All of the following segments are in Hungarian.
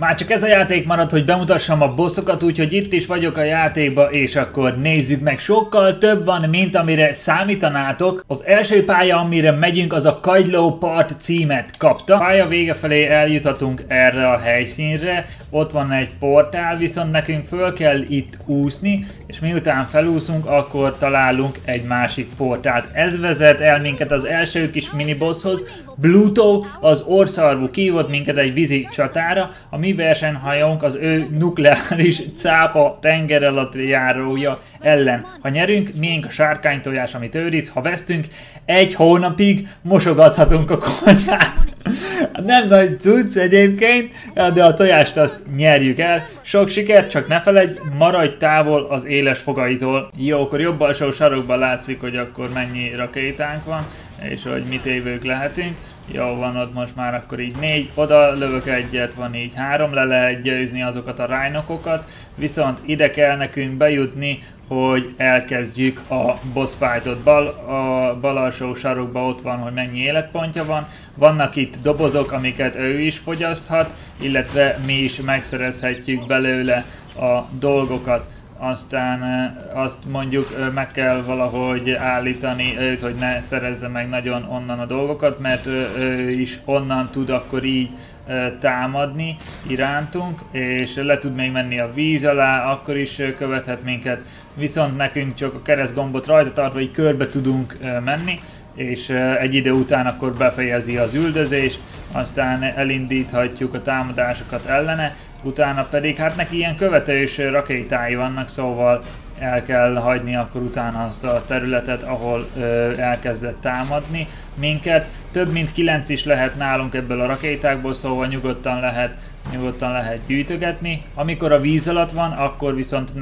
Már csak ez a játék marad, hogy bemutassam a bosszokat, úgyhogy itt is vagyok a játékba, és akkor nézzük meg. Sokkal több van, mint amire számítanátok. Az első pálya, amire megyünk, az a Kagyló part címet kapta. Pálya vége felé eljuthatunk erre a helyszínre. Ott van egy portál, viszont nekünk föl kell itt úszni, és miután felúszunk, akkor találunk egy másik portált. Ez vezet el minket az első kis minibosshoz. Bluto, az orrszarvú, kívott minket egy vízi csatára. A mi versenyhajónk az ő nukleáris cápa tenger alatt járója ellen. Ha nyerünk, miénk a sárkánytojás, amit őriz, ha vesztünk, egy hónapig mosogathatunk a konyhát. Nem nagy cucc egyébként, de a tojást azt nyerjük el. Sok sikert, csak ne felejtsd, maradj távol az éles fogaitól. Jó, akkor jobb alsó sarokban látszik, hogy akkor mennyi rakétánk van, és hogy mit évők lehetünk. Jó van, ott most már akkor így 4, oda lövök egyet, van így 3, le lehet győzni azokat a rájnokokat, viszont ide kell nekünk bejutni, hogy elkezdjük a boss fightot. A bal alsó sarokban ott van, hogy mennyi életpontja van. Vannak itt dobozok, amiket ő is fogyaszthat, illetve mi is megszerezhetjük belőle a dolgokat. Aztán azt mondjuk meg kell valahogy állítani őt, hogy ne szerezze meg nagyon onnan a dolgokat, mert ő is onnan tud akkor így támadni irántunk, és le tud még menni a víz alá, akkor is követhet minket. Viszont nekünk csak a keresztgombot rajta tartva így körbe tudunk menni, és egy idő után akkor befejezi az üldözést, aztán elindíthatjuk a támadásokat ellene. Utána pedig, hát neki ilyen követős rakétái vannak, szóval el kell hagyni akkor utána azt a területet, ahol elkezdett támadni minket. Több mint 9 is lehet nálunk ebből a rakétákból, szóval nyugodtan lehet gyűjtögetni. Amikor a víz alatt van, akkor viszont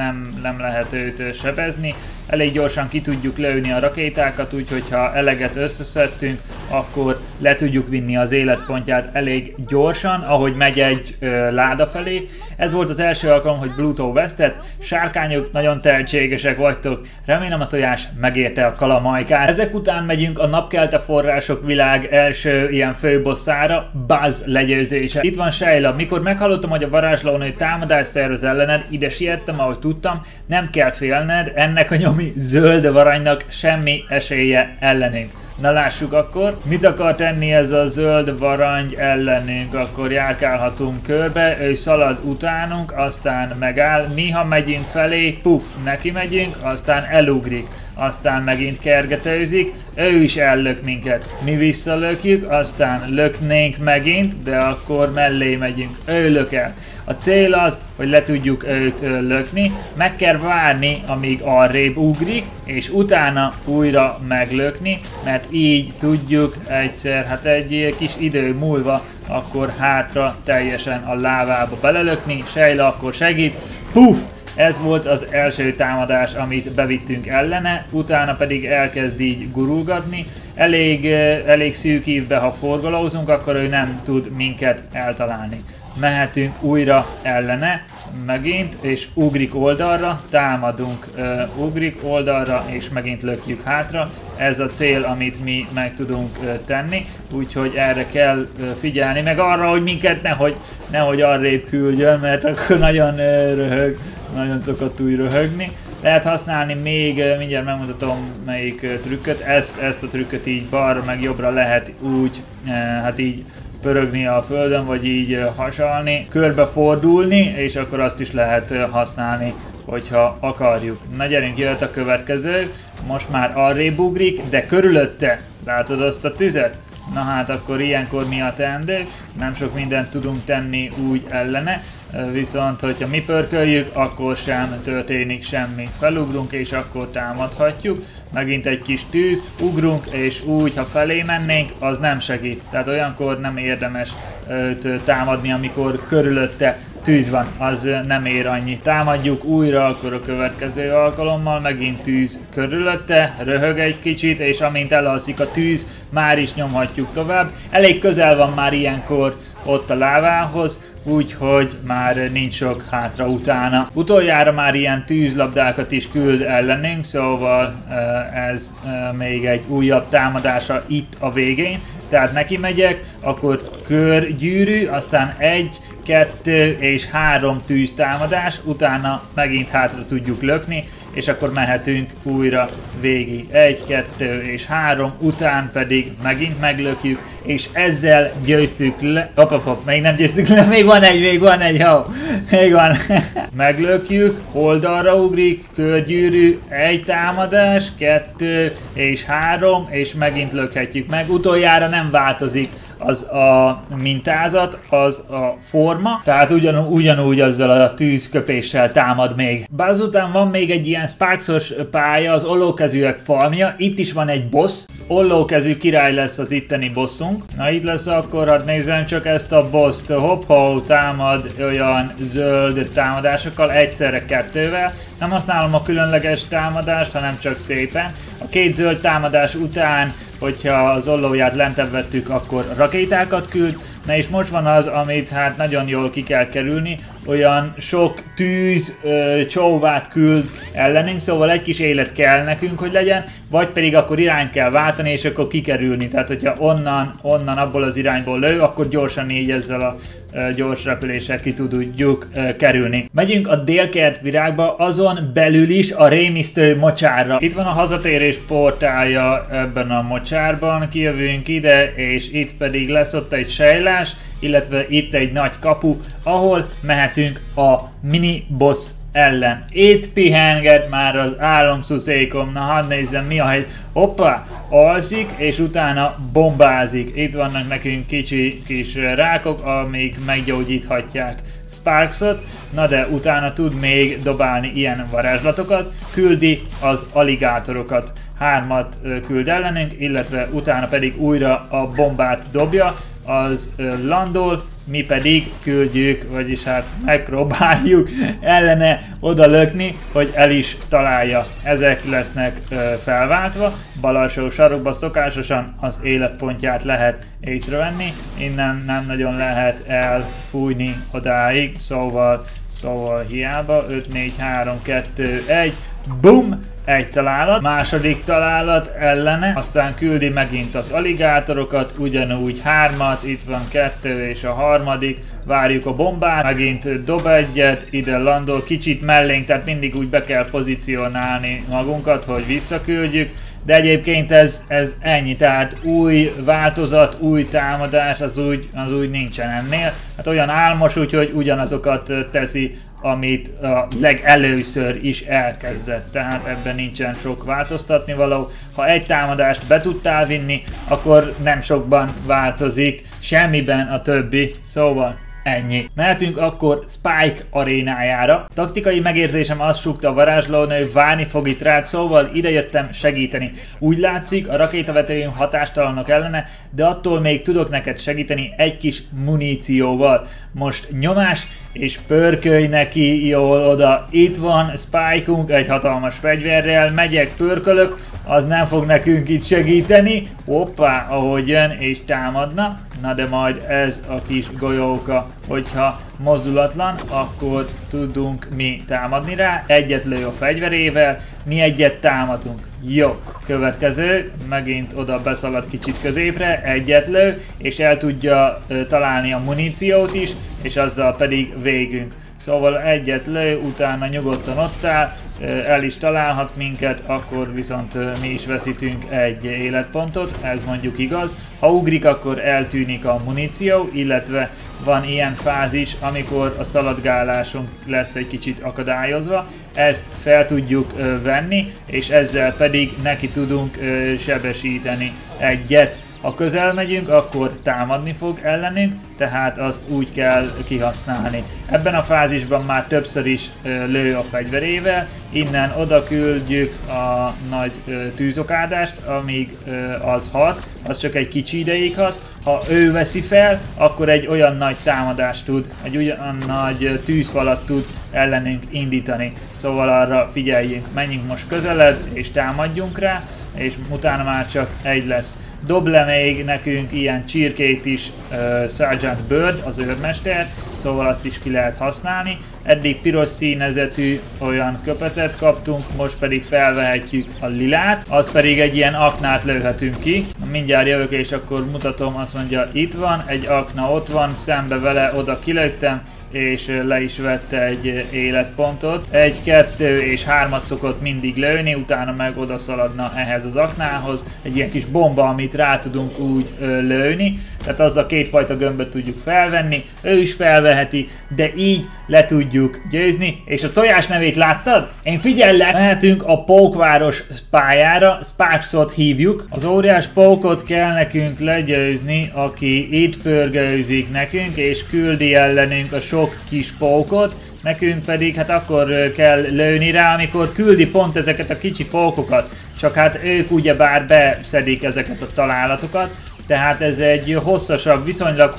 nem lehet őt sebezni. Elég gyorsan ki tudjuk lőni a rakétákat, úgyhogy ha eleget összeszedtünk, akkor le tudjuk vinni az életpontját elég gyorsan, ahogy megy egy láda felé. Ez volt az első alkalom, hogy Bluto vesztett. Sárkányok, nagyon tehetségesek vagytok. Remélem a tojás megérte a kalamajkát. Ezek után megyünk a napkelte források világ első ilyen főbosszára, Buzz legyőzése. Itt van Sheila. Mikor meghallottam, hogy a varázslónő támadást szervez ellened, ide siettem, ahogy tudtam, nem kell félned, ennek a nyomi zöld varanynak semmi esélye ellenünk. Na lássuk akkor, mit akar tenni ez a zöld varangy ellenünk, akkor járkálhatunk körbe, ő szalad utánunk, aztán megáll, mi ha megyünk felé, puf, neki megyünk, aztán elugrik. Aztán megint kergetőzik, ő is ellök minket. Mi visszalökjük, aztán löknénk megint, de akkor mellé megyünk, ő lök el. A cél az, hogy le tudjuk őt lökni, meg kell várni, amíg arrébb ugrik, és utána újra meglökni, mert így tudjuk egyszer, hát egy kis idő múlva, akkor hátra teljesen a lávába belelökni, Sheila akkor segít, puf! Ez volt az első támadás, amit bevittünk ellene, utána pedig elkezd így gurulgatni. Elég szűk ívbe, ha forgalózunk, akkor ő nem tud minket eltalálni. Mehetünk újra ellene, megint, és ugrik oldalra, támadunk, ugrik oldalra, és megint lökjük hátra. Ez a cél, amit mi meg tudunk tenni, úgyhogy erre kell figyelni, meg arra, hogy minket nehogy arrébb küldjön, mert akkor nagyon röhög. Nagyon szokott úgy röhögni. Lehet használni még, mindjárt megmutatom melyik trükköt, ezt a trükköt így balra meg jobbra lehet úgy, hát így pörögni a földön, vagy így hasalni, körbefordulni, és akkor azt is lehet használni, hogyha akarjuk. Na gyerünk, jöhet a következő, most már arrébb ugrik, de körülötte, látod azt a tüzet? Na hát akkor ilyenkor mi a teendő? Nem sok mindent tudunk tenni úgy ellene, viszont hogyha mi pörköljük, akkor sem történik semmi. Felugrunk és akkor támadhatjuk, megint egy kis tűz, ugrunk és úgy, ha felé mennénk, az nem segít. Tehát olyankor nem érdemes őt támadni, amikor körülötte tűz van, az nem ér annyi. Támadjuk újra, akkor a következő alkalommal megint tűz körülötte, röhög egy kicsit, és amint elalszik a tűz, már is nyomhatjuk tovább. Elég közel van már ilyenkor ott a lávához, úgyhogy már nincs sok hátra utána. Utoljára már ilyen tűzlabdákat is küld ellenünk, szóval ez még egy újabb támadása itt a végén. Tehát neki megyek, akkor körgyűrű, aztán egy, 2 és 3 tűztámadás, utána megint hátra tudjuk lökni, és akkor mehetünk újra végig. 1, 2 és 3, után pedig megint meglökjük, és ezzel győztük le... Hopp, még nem győztük le, még van egy, jó, még van. Meglökjük, oldalra ugrik, körgyűrű, 1 támadás, 2 és 3, és megint lökhetjük meg. Utoljára nem változik az a mintázat, az a forma, tehát ugyanúgy azzal a tűzköpéssel támad még. Buzz után van még egy ilyen Sparksos pálya, az ollókezűek farmja, itt is van egy boss, az ollókezű király lesz az itteni bosszunk. Na itt lesz akkor, hát nézem csak ezt a bosst, hopp-hó, támad olyan zöld támadásokkal, egyszerre 2-vel, nem használom a különleges támadást, hanem csak szépen. A 2 zöld támadás után, hogyha az ollóját lentebb vettük, akkor rakétákat küld. Na és most van az, amit hát nagyon jól ki kell kerülni, olyan sok tűz csóvát küld ellenünk, szóval egy kis élet kell nekünk, hogy legyen, vagy pedig akkor irányt kell váltani, és akkor kikerülni. Tehát, hogyha onnan abból az irányból lő, akkor gyorsan így ezzel a gyors repüléssel ki tudjuk kerülni. Megyünk a délkert virágba, azon belül is a rémisztő mocsárra. Itt van a hazatérés portálja ebben a mocsárban, kijövünk ide, és itt pedig lesz ott egy sejlás, illetve itt egy nagy kapu, ahol mehetünk a mini boss ellen. Itt pihenged már az álomszuszékom, na hadd nézzem mi a hely. Hoppá, alszik és utána bombázik. Itt vannak nekünk kicsi kis rákok, amik meggyógyíthatják Sparksot, na de utána tud még dobálni ilyen varázslatokat, küldi az aligátorokat. 3-at küld ellenünk, illetve utána pedig újra a bombát dobja, az landol, mi pedig küldjük, vagyis hát megpróbáljuk ellene odalökni, hogy el is találja. Ezek lesznek felváltva, bal alsó sarokba szokásosan az életpontját lehet észrevenni, innen nem nagyon lehet elfújni odáig, szóval hiába, 5, 4, 3, 2, 1, BUM! 1 találat, második találat ellene, aztán küldi megint az aligátorokat, ugyanúgy 3-at, itt van 2 és a harmadik, várjuk a bombát, megint dob egyet, ide landol, kicsit mellénk, tehát mindig úgy be kell pozícionálni magunkat, hogy visszaküldjük, de egyébként ez ennyi, tehát új változat, új támadás, az úgy nincsen ennél, hát olyan álmos, úgyhogy ugyanazokat teszi, amit a legelőször is elkezdett, tehát ebben nincsen sok változtatni való. Ha egy támadást be tudtál vinni, akkor nem sokban változik semmiben a többi, szóval ennyi. Mehetünk akkor Spike arénájára. Taktikai megérzésem azt súgta a varázslónő, várni fog itt rád, szóval idejöttem segíteni. Úgy látszik, a rakétavetőim hatástalanok ellene, de attól még tudok neked segíteni egy kis munícióval. Most nyomás, és pörkölj neki jól oda. Itt van Spike-unk egy hatalmas fegyverrel, megyek, pörkölök, az nem fog nekünk itt segíteni. Hoppá, ahogy jön és támadna. Na de majd ez a kis golyóka, hogyha mozdulatlan, akkor tudunk mi támadni rá. Egyet lő a fegyverével, mi egyet támadunk. Jó, következő, megint oda beszalad kicsit középre, egyet lő, és el tudja találni a muníciót is, és azzal pedig végünk. Szóval egyet lő, utána nyugodtan ott áll, el is találhat minket, akkor viszont mi is veszítünk egy életpontot, ez mondjuk igaz. Ha ugrik, akkor eltűnik a muníció, illetve van ilyen fázis, amikor a szaladgálásunk lesz egy kicsit akadályozva. Ezt fel tudjuk venni, és ezzel pedig neki tudunk sebesíteni egyet. Ha közel megyünk, akkor támadni fog ellenünk, tehát azt úgy kell kihasználni. Ebben a fázisban már többször is lő a fegyverével, innen oda küldjük a nagy tűzokádást, amíg az hat, az csak egy kicsi ideig hat. Ha ő veszi fel, akkor egy olyan nagy támadást tud, egy olyan nagy tűzfalat tud ellenünk indítani. Szóval arra figyeljünk, menjünk most közelebb és támadjunk rá, és utána már csak egy lesz. Dob le még nekünk ilyen csirkét is Sergeant Bird, az őrmester, szóval azt is ki lehet használni. Eddig piros színezetű olyan köpetet kaptunk, most pedig felvehetjük a lilát, az pedig egy ilyen aknát lőhetünk ki. Mindjárt jövök és akkor mutatom, azt mondja itt van, egy akna ott van, szembe vele oda kilőttem, és le is vette egy életpontot. Egy, kettő és hármat szokott mindig lőni, utána meg oda szaladna ehhez az aknához. Egy ilyen kis bomba, amit rá tudunk úgy lőni, tehát azzal kétfajta gömböt tudjuk felvenni, ő is felveheti, de így le tudjuk győzni. És a tojás nevét láttad? Én figyellek! Mehetünk a pókváros pályára, Sparksot hívjuk. Az óriás pókot kell nekünk legyőzni, aki itt pörgőzik nekünk, és küldi ellenünk a sok kis pókot, nekünk pedig hát akkor kell lőni rá, amikor küldi pont ezeket a kicsi pókokat, csak hát ők ugyebár beszedik ezeket a találatokat, tehát ez egy hosszasabb, viszonylag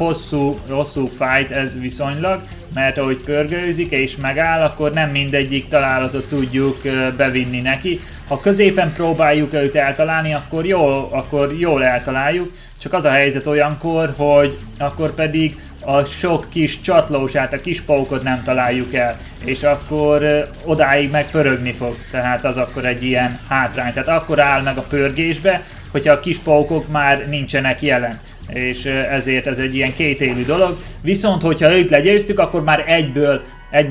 hosszú fight ez viszonylag, mert ahogy pörgőzik és megáll, akkor nem mindegyik találatot tudjuk bevinni neki. Ha középen próbáljuk őt eltalálni, akkor jól eltaláljuk, csak az a helyzet olyankor, hogy akkor pedig a sok kis csatlósát, a kis pókot nem találjuk el, és akkor odáig meg pörögni fog, tehát az akkor egy ilyen hátrány, tehát akkor áll meg a pörgésbe, hogyha a kis pókok már nincsenek jelen, és ezért ez egy ilyen kétélű dolog, viszont hogyha őt legyőztük, akkor már egyből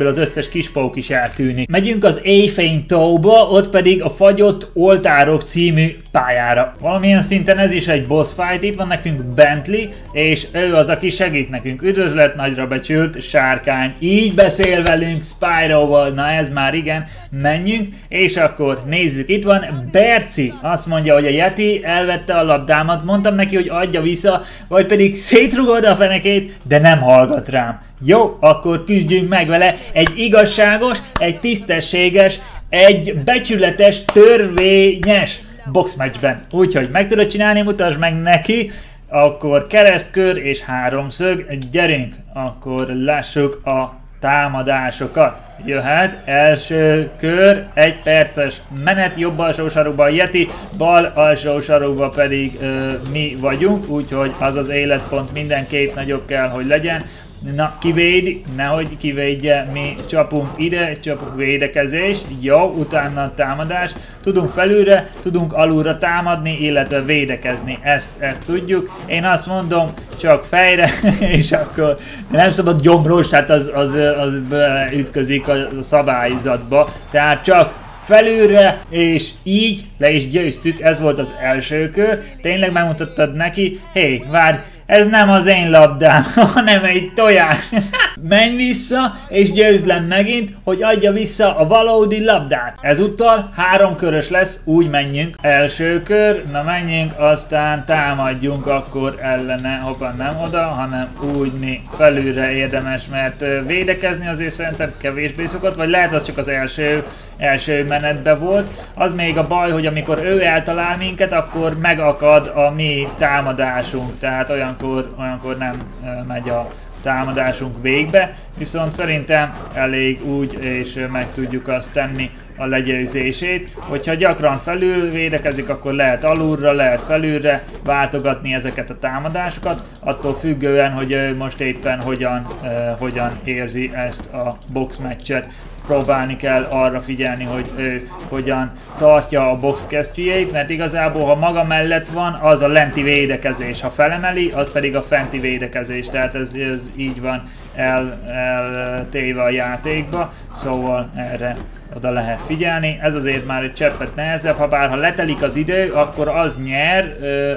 az összes kispók is eltűnik. Megyünk az Éjfény tóba, ott pedig a Fagyott Oltárok című pályára. Valamilyen szinten ez is egy boss fight, itt van nekünk Bentley, és ő az, aki segít nekünk. Üdvözlet, nagyra becsült sárkány, így beszél velünk Spyroval, na ez már igen, menjünk, és akkor nézzük, itt van Berci, azt mondja, hogy a Yeti elvette a labdámat, mondtam neki, hogy adja vissza, vagy pedig szétrugod a fenekét, de nem hallgat rám. Jó, akkor küzdjünk meg vele, egy igazságos, egy tisztességes, egy becsületes, törvényes boxmatchben. Úgyhogy meg tudod csinálni, mutasd meg neki, akkor keresztkör és háromszög, gyerünk, akkor lássuk a támadásokat. Jöhet, első kör, egy perces menet, jobb alsó sarokba a Yeti, bal alsó sarokba pedig mi vagyunk, úgyhogy az az életpont mindenképp nagyobb kell, hogy legyen. Na, kivédi, nehogy kivédje, mi csapunk ide, csapunk védekezés, jó, utána a támadás, tudunk felülre, tudunk alulra támadni, illetve védekezni, ezt tudjuk. Én azt mondom, csak fejre, és akkor nem szabad gyomros, hát az ütközik a szabályzatba, tehát csak felülre, és így le is győztük, ez volt az első kör, tényleg megmutattad neki, hé, várj, ez nem az én labdám, hanem egy tojás. Menj vissza, és győzlen megint, hogy adja vissza a valódi labdát. Ezúttal háromkörös lesz, úgy menjünk. Első kör, na menjünk, aztán támadjunk akkor ellene, hoppá nem oda, hanem úgyni felülre érdemes, mert védekezni azért szerintem kevésbé szokott, vagy lehet az csak az első menetben volt. Az még a baj, hogy amikor ő eltalál minket, akkor megakad a mi támadásunk, tehát olyankor nem megy a támadásunk végbe, viszont szerintem elég úgy, és meg tudjuk azt tenni a legyőzését. Hogyha gyakran felül védekezik, akkor lehet alulra, lehet felülre váltogatni ezeket a támadásokat, attól függően, hogy ő most éppen hogyan érzi ezt a boxmeccset. Próbálni kell arra figyelni, hogy ő hogyan tartja a boxkesztyűjét, mert igazából ha maga mellett van, az a lenti védekezés, ha felemeli, az pedig a fenti védekezés, tehát ez így van eltéve a játékba, szóval erre oda lehet figyelni. Ez azért már egy cseppet nehezebb, ha bár ha letelik az idő, akkor az nyer,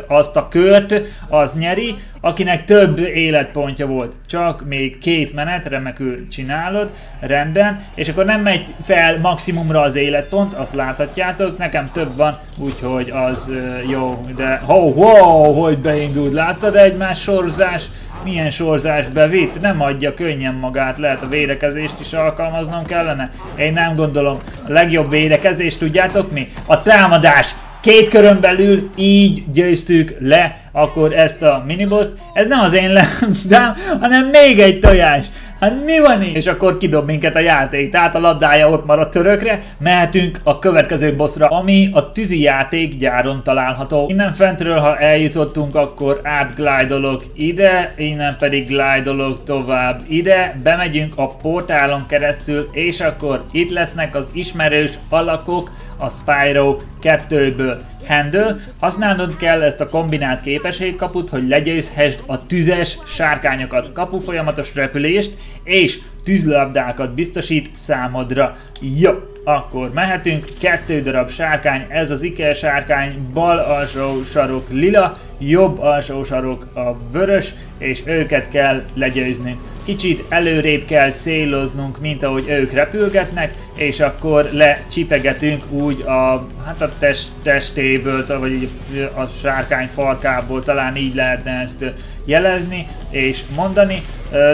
azt a kört az nyeri, akinek több életpontja volt. Csak még két menet, remekül csinálod, rendben, és akkor nem megy fel maximumra az életpont, azt láthatjátok, nekem több van, úgyhogy az jó, de wow, hogy beindult, láttad egymás sorzás? Milyen sorzás bevitt, nem adja könnyen magát, lehet a védekezést is alkalmaznom kellene. Én nem gondolom, a legjobb védekezést tudjátok mi? A támadás! Két körön belül így győztük le akkor ezt a miniboszt. Ez nem az én labdám, hanem még egy tojás. hát mi van itt? És akkor kidob minket a játék, tehát a labdája ott maradt örökre, mehetünk a következő bossra, ami a tűzijáték gyáron található. Innen fentről, ha eljutottunk, akkor átglidolok ide, innen pedig glidolok tovább ide, bemegyünk a portálon keresztül, és akkor itt lesznek az ismerős alakok a Spyro 2-ből. Handle. Használnod kell ezt a kombinált képességkaput, hogy legyőzhessd a tüzes sárkányokat. Kapu folyamatos repülést és tűzlabdákat biztosít számodra. Jó, akkor mehetünk. 2 darab sárkány, ez az iker sárkány, bal alsó sarok lila, jobb alsó sarok a vörös, és őket kell legyőznünk. Kicsit előrébb kell céloznunk, mint ahogy ők repülgetnek, és akkor lecsipegetünk úgy a, hát a testéből, vagy a sárkány farkából, talán így lehetne ezt jelezni és mondani.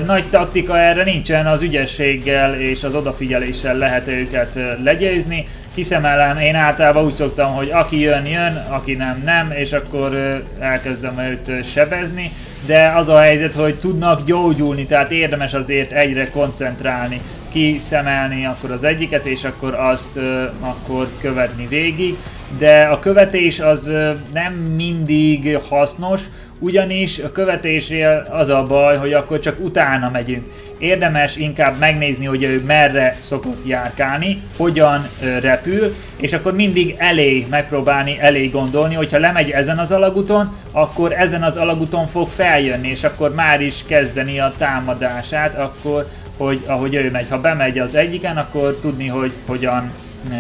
Nagy taktika erre nincsen, az ügyességgel és az odafigyeléssel lehet őket legyőzni. Kiszemelem, én általában úgy szoktam, hogy aki jön, jön, aki nem, nem, és akkor elkezdem őt sebezni. De az a helyzet, hogy tudnak gyógyulni, tehát érdemes azért egyre koncentrálni, kiszemelni akkor az egyiket, és akkor azt akkor követni végig. De a követés az nem mindig hasznos, ugyanis a követésnél az a baj, hogy akkor csak utána megyünk. Érdemes inkább megnézni, hogy ő merre szokott járkálni, hogyan repül, és akkor mindig megpróbálni elé gondolni, hogyha lemegy ezen az alagúton, akkor ezen az alagúton fog feljönni, és akkor már is kezdeni a támadását, akkor, hogy ahogy ő megy. Ha bemegy az egyiken, akkor tudni, hogy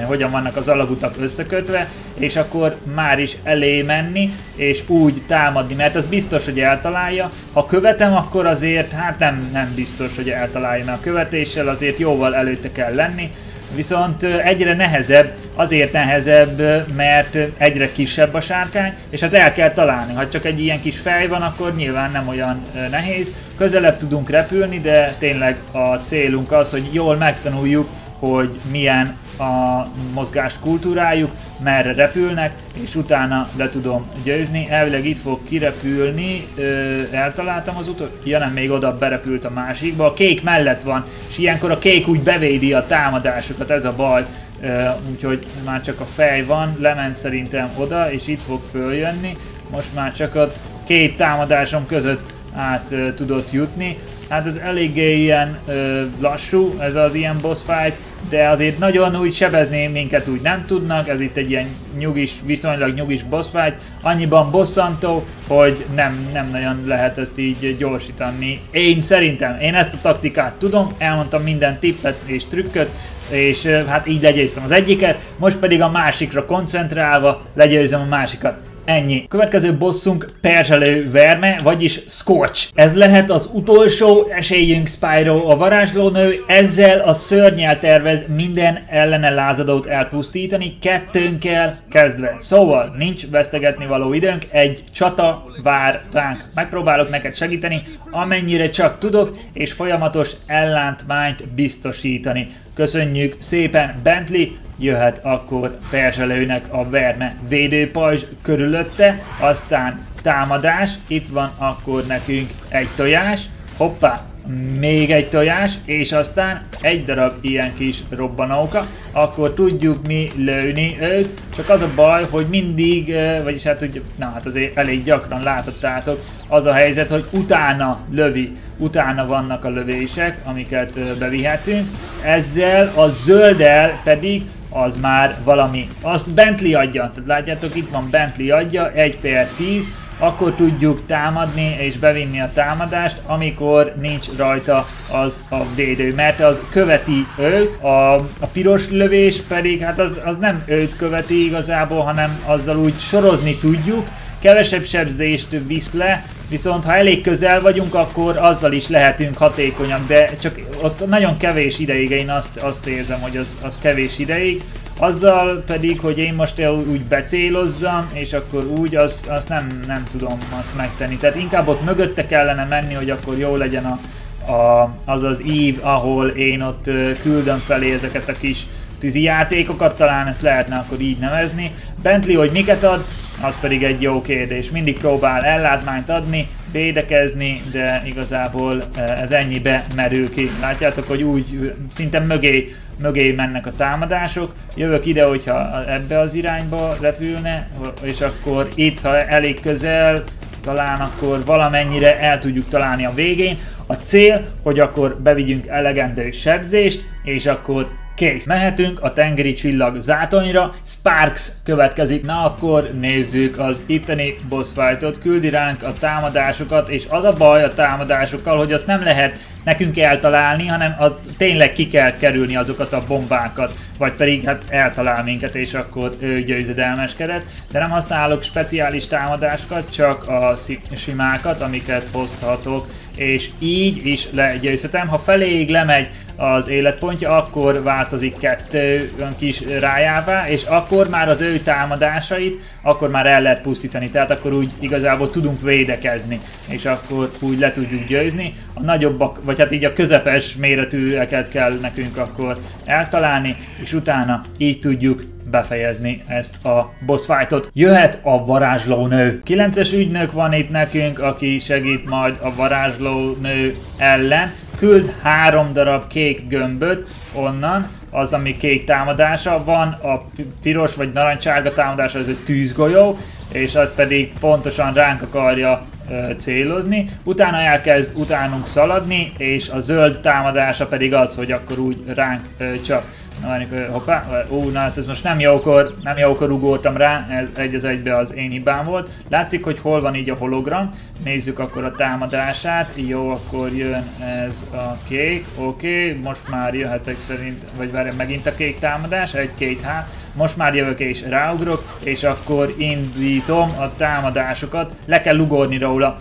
hogyan vannak az alagutak összekötve, és akkor már is elé menni, és úgy támadni, mert az biztos, hogy eltalálja. Ha követem, akkor azért hát nem biztos, hogy eltalálja, mert a követéssel azért jóval előtte kell lenni, viszont egyre nehezebb, azért nehezebb, mert egyre kisebb a sárkány, és hát el kell találni. Ha csak egy ilyen kis fej van, akkor nyilván nem olyan nehéz, közelebb tudunk repülni, de tényleg a célunk az, hogy jól megtanuljuk, hogy milyen a mozgás kultúrájuk, merre repülnek, és utána le tudom győzni. Elvileg itt fog kirepülni, eltaláltam az utat, ja nem, még oda berepült a másikba, a kék mellett van, és ilyenkor a kék úgy bevédi a támadásokat, ez a baj, úgyhogy már csak a fej van, lement szerintem oda, és itt fog följönni, most már csak a két támadásom között át tudott jutni. Hát ez eléggé ilyen lassú, ez az ilyen boss fight, de azért nagyon úgy sebezni minket úgy nem tudnak, ez itt egy ilyen nyugis, viszonylag nyugis boss fight, annyiban bosszantó, hogy nem nagyon lehet ezt így gyorsítani. Én szerintem, én ezt a taktikát tudom, elmondtam minden tippet és trükköt, és hát így legyőztem az egyiket, most pedig a másikra koncentrálva legyőzöm a másikat. Ennyi. Következő bosszunk perzselő verme, vagyis Scorch. Ez lehet az utolsó esélyünk, Spyro a varázslónő. Ezzel a szörnyel tervez minden ellene lázadót elpusztítani, kettőnkkel kezdve. Szóval nincs vesztegetni való időnk, egy csata vár ránk. Megpróbálok neked segíteni, amennyire csak tudok, és folyamatos ellátmányt biztosítani. Köszönjük szépen, Bentley! Jöhet akkor perzselőnek a verme, védőpajzs körülötte, aztán támadás, itt van akkor nekünk egy tojás, hoppá, még egy tojás, és aztán egy darab ilyen kis robbanóka, akkor tudjuk mi lőni őt, csak az a baj, hogy mindig, vagyis hát, hogy, na hát azért elég gyakran látottátok, az a helyzet, hogy utána lövi, utána vannak a lövések, amiket bevihetünk, ezzel a zölddel pedig az már valami. Azt Bentley adja, tehát látjátok, itt van Bentley adja, 1 per 10, akkor tudjuk támadni és bevinni a támadást, amikor nincs rajta az a védő, mert az követi őt, a piros lövés pedig, hát az nem őt követi igazából, hanem azzal úgy sorozni tudjuk, kevesebb sebzést visz le, viszont ha elég közel vagyunk, akkor azzal is lehetünk hatékonyak, de csak ott nagyon kevés ideig, én azt érzem, hogy az kevés ideig. Azzal pedig, hogy én most úgy becélozzam, és akkor úgy, azt nem tudom azt megtenni. Tehát inkább ott mögötte kellene menni, hogy akkor jó legyen az az ív, ahol én ott küldöm felé ezeket a kis tűzi játékokat, talán ezt lehetne akkor így nevezni. Bentley, hogy miket ad, az pedig egy jó kérdés. Mindig próbál ellátmányt adni, védekezni, de igazából ez ennyibe merül ki. Látjátok, hogy úgy szinte mögé mennek a támadások. Jövök ide, hogyha ebbe az irányba repülne, és akkor itt, ha elég közel, talán akkor valamennyire el tudjuk találni a végén. A cél, hogy akkor bevigyünk elegendő sebzést, és akkor kész. Mehetünk a tengeri csillag zátonyra, Sparks következik. Na akkor nézzük az itteni boss fightot, küldi ránk a támadásokat, és az a baj a támadásokkal, hogy azt nem lehet nekünk eltalálni, hanem tényleg ki kell kerülni azokat a bombákat, vagy pedig hát eltalál minket, és akkor ő győzedelmeskedett. De nem használok speciális támadásokat, csak a simákat, amiket hozhatok, és így is legyőzhetem. Ha feléig lemegy az életpontja, akkor változik kettő kis rájává, és akkor már az ő támadásait, akkor már el lehet pusztítani, tehát akkor úgy igazából tudunk védekezni, és akkor úgy le tudjuk győzni. A nagyobbak, vagy hát így a közepes méretűeket kell nekünk akkor eltalálni, és utána így tudjuk befejezni ezt a boss fightot. Jöhet a varázslónő. 9-es ügynök van itt nekünk, aki segít majd a varázslónő ellen. Küld 3 darab kék gömböt onnan, az ami kék támadása, van a piros vagy narancsárga támadása, ez egy tűzgolyó, és az pedig pontosan ránk akarja célozni. Utána elkezd utánunk szaladni, és a zöld támadása pedig az, hogy akkor úgy ránk csap. Na várjuk, hoppá, na hát ez most nem jókor ugortam rá, ez egy az egybe az én hibám volt. Látszik, hogy hol van így a hologram, nézzük akkor a támadását, jó, akkor jön ez a kék, oké, most már jöhetek szerint, vagy várj, megint a kék támadás, 1, 2, 3, most már jövök és ráugrok, és akkor indítom a támadásokat, le kell ugorni róla,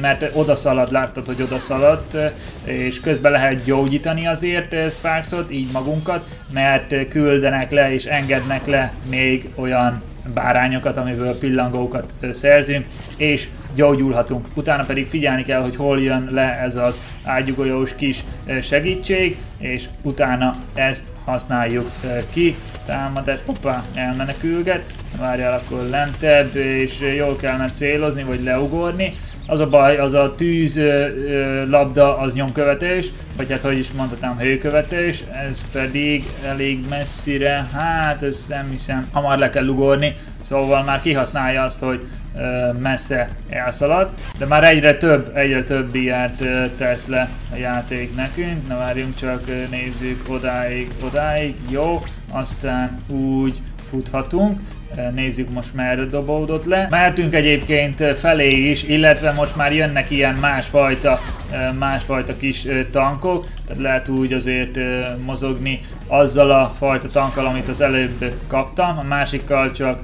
mert odaszalad, láttad, hogy odaszaladt, és közben lehet gyógyítani azért Sparksot, így magunkat, mert küldenek le és engednek le még olyan bárányokat, amiből pillangókat szerzünk, és gyógyulhatunk. Utána pedig figyelni kell, hogy hol jön le ez az ágyugolyós kis segítség, és utána ezt használjuk ki. Támadás, hoppá, elmenekülget, várjál akkor lentebb, és jól kellene célozni, vagy leugorni. Az a baj, az a tűzlabda, az nyomkövetés, vagy hát hogy is mondhatnám, hőkövetés, ez pedig elég messzire, hát ez nem hiszem, hamar le kell ugorni, szóval már kihasználja azt, hogy messze elszaladt, de már egyre több ilyet tesz le a játék nekünk. Na várjunk csak, nézzük odáig, jó, aztán úgy futhatunk. Nézzük most merre dobódott le. Mehetünk egyébként felé is, illetve most már jönnek ilyen másfajta kis tankok, tehát lehet úgy azért mozogni azzal a fajta tankkal, amit az előbb kaptam, a másikkal csak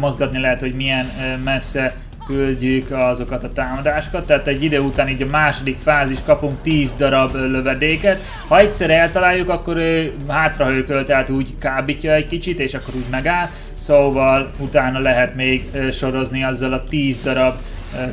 mozgatni lehet, hogy milyen messze küldjük azokat a támadásokat, tehát egy idő után így a második fázis kapunk 10 darab lövedéket. Ha egyszer eltaláljuk, akkor ő hátrahőkölt, tehát úgy kábítja egy kicsit, és akkor úgy megáll, szóval utána lehet még sorozni azzal a 10 darab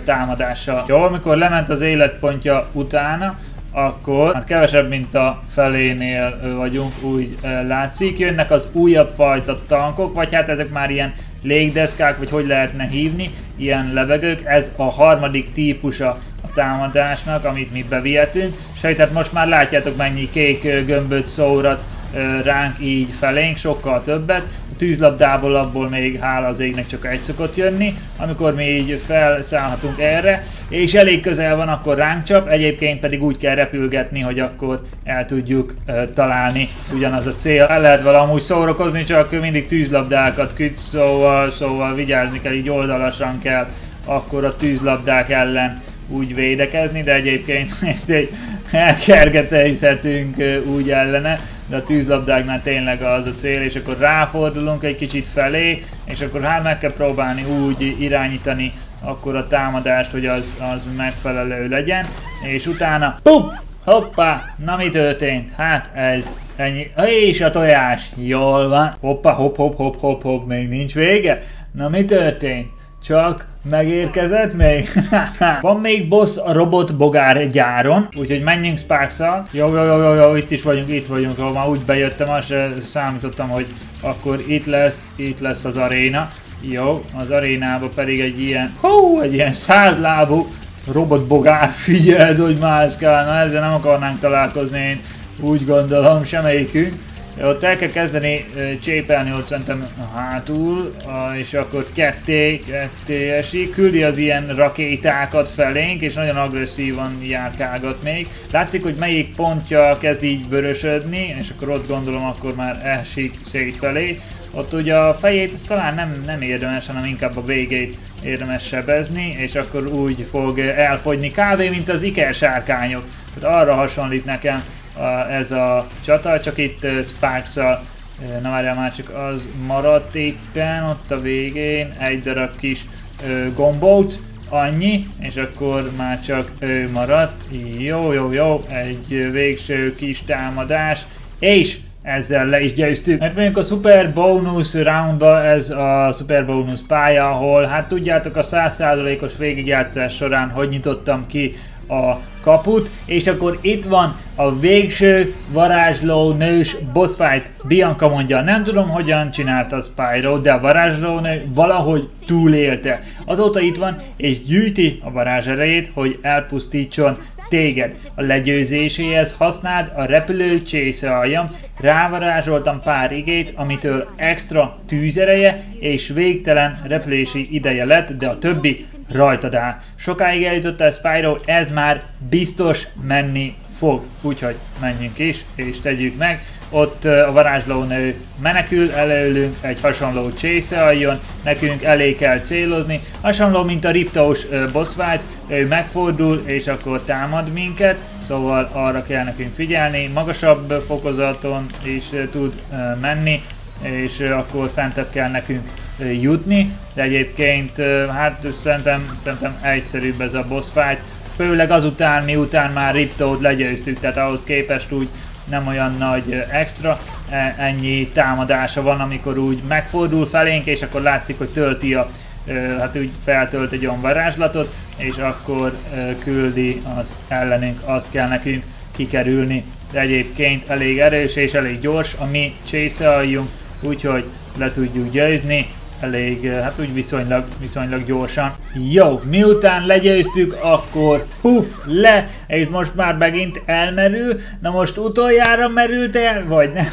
támadással. Jó, amikor lement az életpontja utána, akkor már kevesebb, mint a felénél vagyunk, úgy látszik. Jönnek az újabb fajta tankok, vagy hát ezek már ilyen légdeszkák, vagy hogy lehetne hívni, ilyen levegők. Ez a harmadik típusa a támadásnak, amit mi bevihetünk. Sejtett, most már látjátok, mennyi kék gömböt szórat ránk így felénk, sokkal többet. A tűzlabdából, abból még hála az égnek csak egy szokott jönni, amikor mi így felszállhatunk erre, és elég közel van, akkor ránk csap, egyébként pedig úgy kell repülgetni, hogy akkor el tudjuk találni, ugyanaz a cél. El lehet vele amúgy szórakozni, csak mindig tűzlabdákat küld, szóval vigyázni kell, így oldalasan kell akkor a tűzlabdák ellen úgy védekezni, de egyébként elkergeteizhetünk úgy ellene, de a tűzlabdáknál tényleg az a cél, és akkor ráfordulunk egy kicsit felé, és akkor hát meg kell próbálni úgy irányítani akkor a támadást, hogy az megfelelő legyen, és utána pum! Hoppá! Na mi történt? Hát ez ennyi. És a tojás! Jól van! Hoppá, hopp, még nincs vége? Na mi történt? Csak megérkezett még? Van még boss a robot bogár gyáron, úgyhogy menjünk Sparks-al. Jó, itt vagyunk, ahol már úgy bejöttem, azt számítottam, hogy akkor itt lesz az aréna. Jó, az arénába pedig egy ilyen 100 lábú robot bogár, figyeld, hogy mászkál. Na, ezzel nem akarnánk találkozni, én úgy gondolom, semmelyikünk. Ott el kell kezdeni csépelni, ott szerintem hátul, és akkor ketté esik, küldi az ilyen rakétákat felénk, és nagyon agresszívan járkálgat még. Látszik, hogy melyik pontja kezd így vörösödni, és akkor ott gondolom akkor már esik szétfelé. Ott ugye a fejét talán nem érdemes, hanem inkább a végét érdemes sebezni, és akkor úgy fog elfogyni, kb. Mint az ikersárkányok. Tehát arra hasonlít nekem ez a csata, csak itt Sparks-al, na várjál, már csak az maradt éppen, ott a végén egy darab kis gombóc, annyi, és akkor már csak ő maradt. Jó, egy végső kis támadás, és ezzel le is győztük. Mert mondjuk a Super Bonus Roundba, ez a Super Bonus pálya, ahol hát tudjátok a 100%-os végigjátszás során, hogy nyitottam ki a kaput, és akkor itt van a végső varázsló nős boss fight. Bianca mondja, nem tudom, hogyan csinálta Spyro, de a varázslónő valahogy túlélte. Azóta itt van, és gyűjti a varázs erejét, hogy elpusztítson téged. A legyőzéséhez használd a repülő csészealjam, rávarázsoltam pár igét, amitől extra tűzereje és végtelen repülési ideje lett, de a többi rajtad áll. Sokáig eljutott a Spyro, ez már biztos menni fog. Úgyhogy menjünk is, és tegyük meg. Ott a varázslónő menekül, előlünk egy hasonló csészealjon, nekünk elé kell célozni. Hasonló, mint a Riptaus boss fight, ő megfordul és akkor támad minket, szóval arra kell nekünk figyelni. Magasabb fokozaton is tud menni, és akkor fentebb kell nekünk jutni, de egyébként hát szerintem egyszerűbb ez a boss fight, főleg azután, miután már Riptót legyőztük, tehát ahhoz képest úgy nem olyan nagy extra, ennyi támadása van, amikor úgy megfordul felénk, és akkor látszik, hogy tölti a, hát úgy feltölt egy olyan varázslatot, és akkor küldi azt ellenünk, azt kell nekünk kikerülni, de egyébként elég erős és elég gyors a mi csészealjunk, úgyhogy le tudjuk győzni, elég, hát úgy viszonylag gyorsan. Jó, miután legyőztük, akkor puff, le, és most már megint elmerül. Na most utoljára merült el, vagy nem?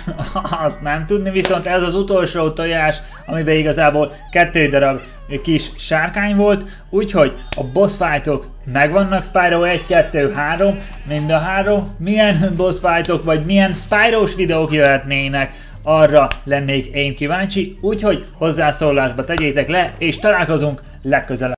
Azt nem tudni, viszont ez az utolsó tojás, amiben igazából 2 darab kis sárkány volt, úgyhogy a boss fightok megvannak. Spyro 1, 2, 3, mind a 3. Milyen boss fightok, vagy milyen Spyro-s videók jöhetnének? Arra lennék én kíváncsi, úgyhogy hozzászólásba tegyétek le, és találkozunk legközelebb.